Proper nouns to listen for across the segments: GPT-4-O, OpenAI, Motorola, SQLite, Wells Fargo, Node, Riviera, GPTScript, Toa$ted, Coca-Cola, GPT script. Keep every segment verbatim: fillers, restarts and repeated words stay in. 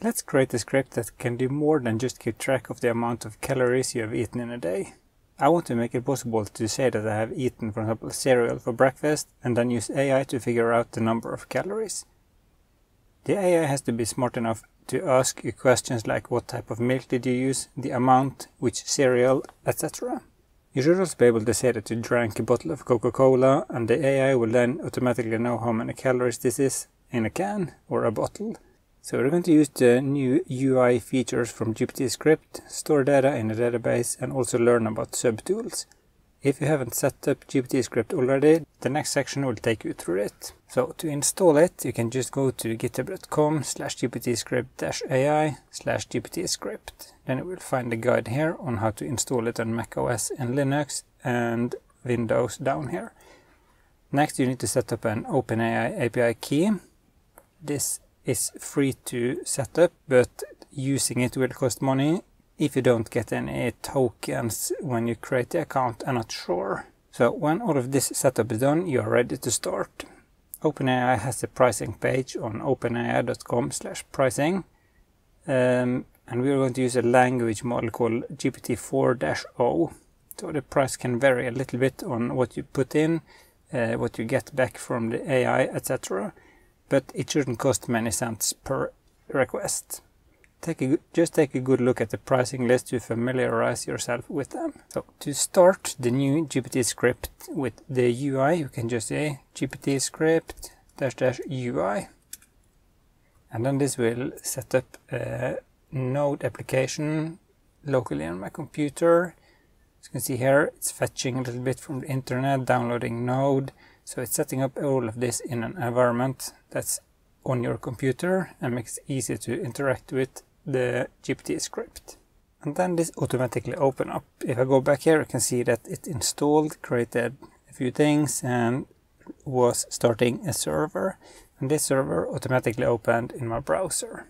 Let's create a script that can do more than just keep track of the amount of calories you have eaten in a day. I want to make it possible to say that I have eaten, for example, cereal for breakfast, and then use A I to figure out the number of calories. The A I has to be smart enough to ask you questions like what type of milk did you use, the amount, which cereal, et cetera. You should also be able to say that you drank a bottle of Coca-Cola, and the A I will then automatically know how many calories this is in a can or a bottle. So we're going to use the new U I features from G P T script, store data in a database, and also learn about subtools. If you haven't set up G P T script already, the next section will take you through it. So to install it, you can just go to github.com slash gptscript-ai slash gptscript. Then you will find the guide here on how to install it on macOS and Linux, and Windows down here. Next, you need to set up an OpenAI A P I key. This is free to set up, but using it will cost money. If you don't get any tokens when you create the account, I'm not sure. So when all of this setup is done, you are ready to start. OpenAI has a pricing page on openai.com slash pricing. Um, and we are going to use a language model called G P T four O. So the price can vary a little bit on what you put in, uh, what you get back from the A I, et cetera. But it shouldn't cost many cents per request. Take a, just take a good look at the pricing list to familiarize yourself with them. So to start the new G P T script with the U I, you can just say G P T script dash dash U I. And then this will set up a Node application locally on my computer. As you can see here, it's fetching a little bit from the internet, downloading Node. So it's setting up all of this in an environment that's on your computer and makes it easy to interact with the G P T script. And then this automatically opens up. If I go back here, I can see that it installed, created a few things, and was starting a server. And this server automatically opened in my browser.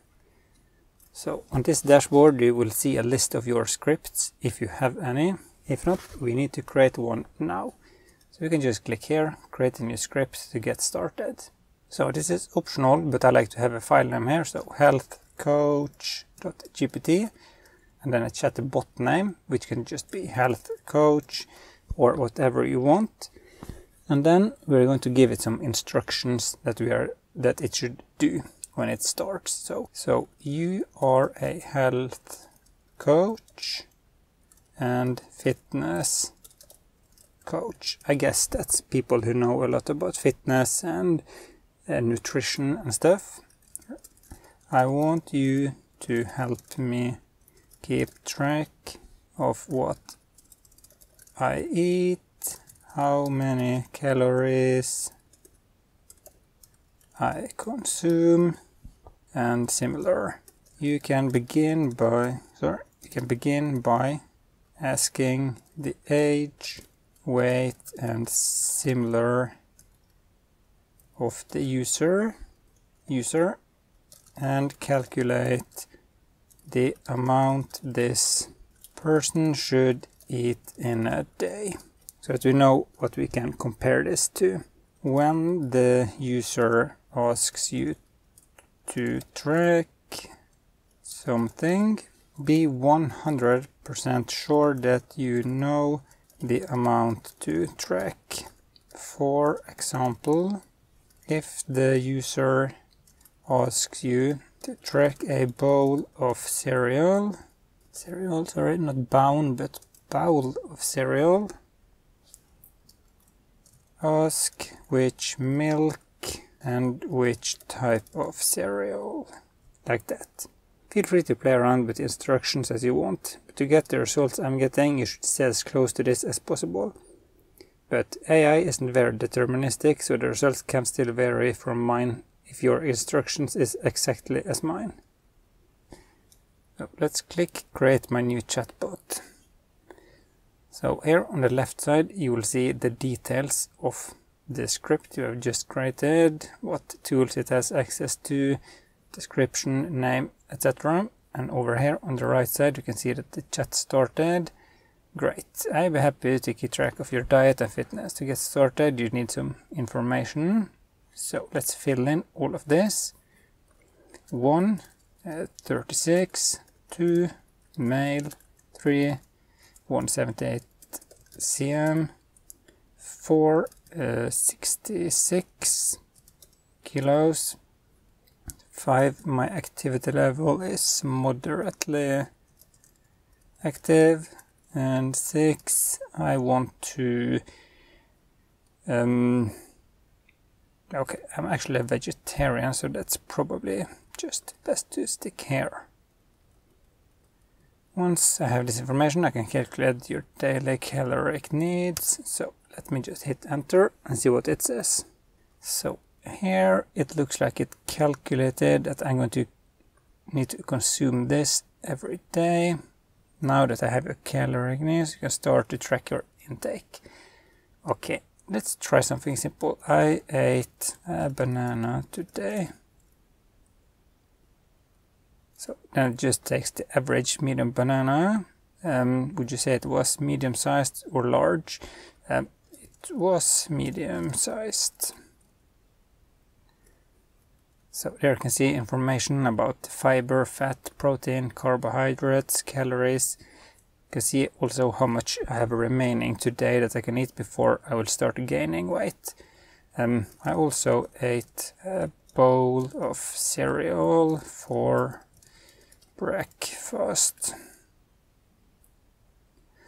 So on this dashboard, you will see a list of your scripts, if you have any. If not, we need to create one now. So you can just click here, create a new script to get started. So this is optional, but I like to have a file name here. So healthcoach.gpt, and then a chatbot name, which can just be health coach or whatever you want. And then we're going to give it some instructions that we are that it should do when it starts. So so you are a health coach and fitness coach. I guess that's people who know a lot about fitness and uh, nutrition and stuff. I want you to help me keep track of what I eat, how many calories I consume, and similar. You can begin by sorry, you can begin by asking the age, weight, and similar of the user user and calculate the amount this person should eat in a day, so that we know what we can compare this to. When the user asks you to track something, be one hundred percent sure that you know the amount to track. For example, if the user asks you to track a bowl of cereal, cereal, sorry, not bowl, but bowl of cereal, ask which milk and which type of cereal, like that. Feel free to play around with instructions as you want, but to get the results I'm getting, you should stay as close to this as possible. But A I isn't very deterministic, so the results can still vary from mine if your instructions is exactly as mine. So let's click create my new chatbot. So here on the left side you will see the details of the script you have just created, what tools it has access to, description, name, et cetera. And over here on the right side you can see that the chat started. Great. I'd be happy to keep track of your diet and fitness. To get started, you need some information. So let's fill in all of this. One, uh, thirty-six, two, male, three, one hundred seventy-eight cm, four, uh, sixty-six kilos, five, my activity level is moderately active, and six, I want to um okay, I'm actually a vegetarian, so that's probably just best to stick here. Once I have this information, I can calculate your daily caloric needs, so let me just hit enter and see what it says. So here it looks like it calculated that I'm going to need to consume this every day. Now that I have your caloric needs, you can start to track your intake. Okay, let's try something simple. I ate a banana today. So then it just takes the average medium banana. Um, would you say it was medium sized or large? Um, it was medium sized. So there you can see information about fiber, fat, protein, carbohydrates, calories. You can see also how much I have remaining today that I can eat before I will start gaining weight. Um, I also ate a bowl of cereal for breakfast.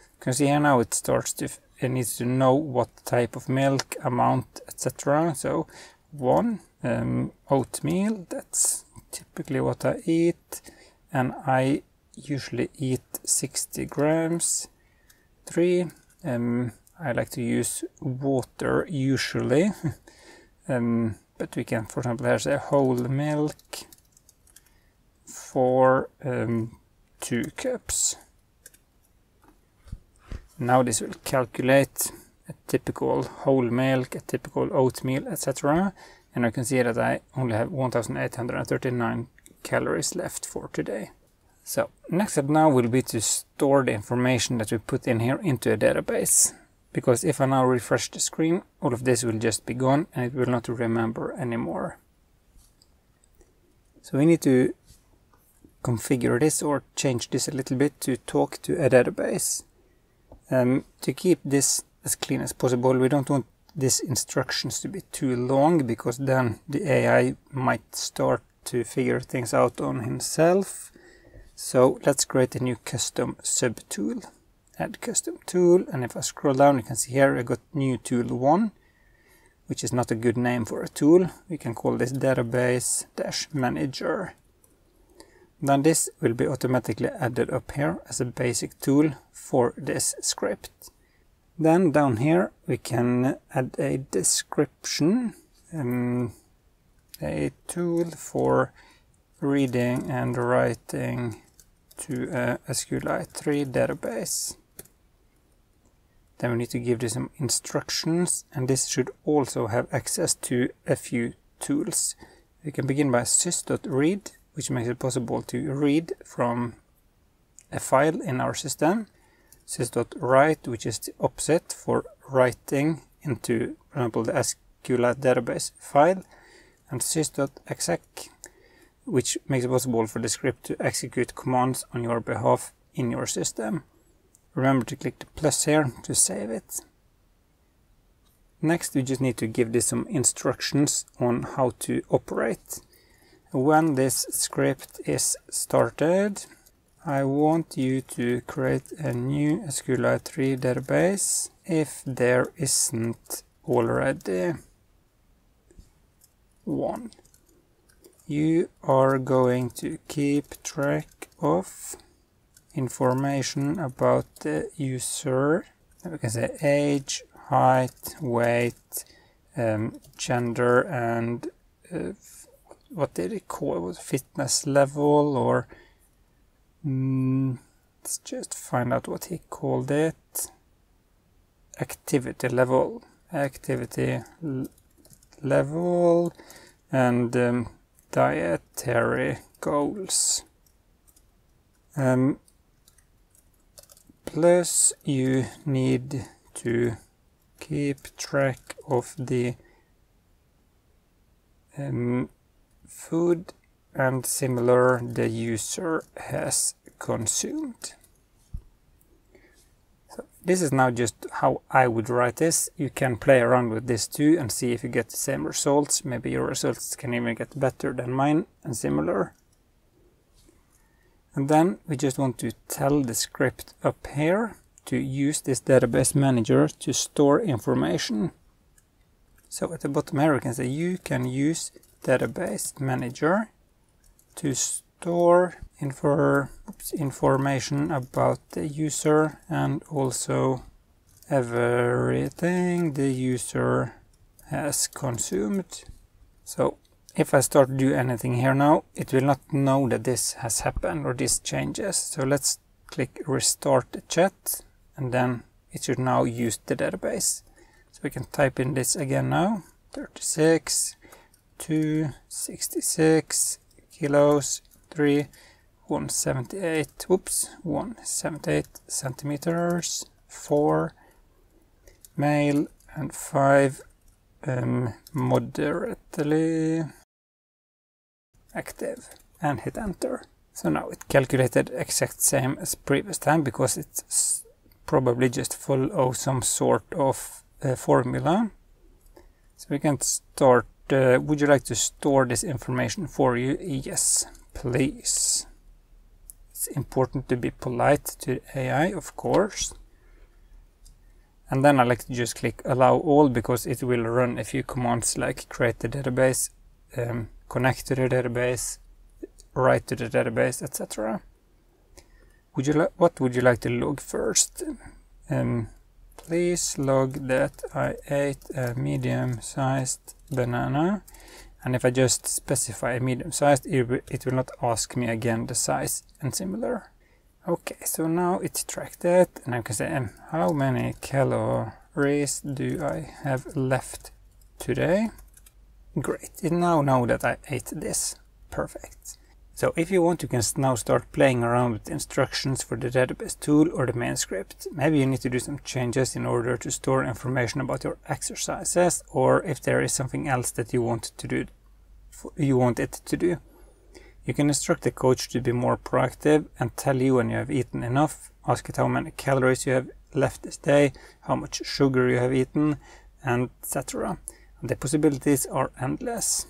You can see here now it starts to, it needs to know what type of milk, amount, et cetera. So one. Um, oatmeal, that's typically what I eat, and I usually eat sixty grams. Three, um, I like to use water usually, um, but we can, for example, there's a whole milk for um, two cups. Now this will calculate a typical whole milk, a typical oatmeal, et cetera. And I can see that I only have one thousand eight hundred thirty-nine calories left for today. So next step now will be to store the information that we put in here into a database. Because if I now refresh the screen, all of this will just be gone and it will not remember anymore. So we need to configure this or change this a little bit to talk to a database. Um, to keep this as clean as possible, we don't want these instructions to be too long, because then the A I might start to figure things out on himself. So let's create a new custom sub tool. Add custom tool, and if I scroll down, you can see here I got new tool one, which is not a good name for a tool. We can call this database dash manager. Then this will be automatically added up here as a basic tool for this script. Then down here we can add a description, um, a tool for reading and writing to a S Q Lite three database. Then we need to give this some instructions, and this should also have access to a few tools. We can begin by sys dot read, which makes it possible to read from a file in our system. sys dot write, which is the offset for writing into, for example, the SQLite database file, and sys dot exec, which makes it possible for the script to execute commands on your behalf in your system. Remember to click the plus here to save it. Next, we just need to give this some instructions on how to operate. When this script is started, I want you to create a new S Q Lite three database if there isn't already one. You are going to keep track of information about the user. We can say age, height, weight, um, gender, and uh, what did it call? It was fitness level, or Mm, let's just find out what he called it. Activity level, activity level, and um, dietary goals. Um, plus, you need to keep track of the um, food and similar the user has consumed. So this is now just how I would write this. You can play around with this too and see if you get the same results. Maybe your results can even get better than mine and similar. And then we just want to tell the script up here to use this database manager to store information. So at the bottom here we can say you can use database manager to store infor oops, information about the user and also everything the user has consumed. So if I start to do anything here now, it will not know that this has happened or this changes. So let's click restart the chat, and then it should now use the database. So we can type in this again now, thirty-six, two sixty-six, kilos, three, one seventy-eight, whoops, one seventy-eight centimeters, four, male, and five, um, moderately active, and hit enter. So now it calculated exact same as previous time because it's probably just full of some sort of uh, formula. So we can start. Uh, would you like to store this information for you? Yes, please. It's important to be polite to the A I, of course. And then I like to just click allow all because it will run a few commands like create the database, um, connect to the database, write to the database, et cetera. Would you like? What would you like to log first? Um, please log that I ate a medium-sized banana. And if I just specify a medium-sized, it, it will not ask me again the size and similar. Okay, so now it's tracked it, and I can say um, how many calories do I have left today? Great, it now knows that I ate this. Perfect. So if you want, you can now start playing around with instructions for the database tool or the main script. Maybe you need to do some changes in order to store information about your exercises, or if there is something else that you want to do, you want it to do. You can instruct the coach to be more proactive and tell you when you have eaten enough. Ask it how many calories you have left this day, how much sugar you have eaten, and et cetera. The possibilities are endless.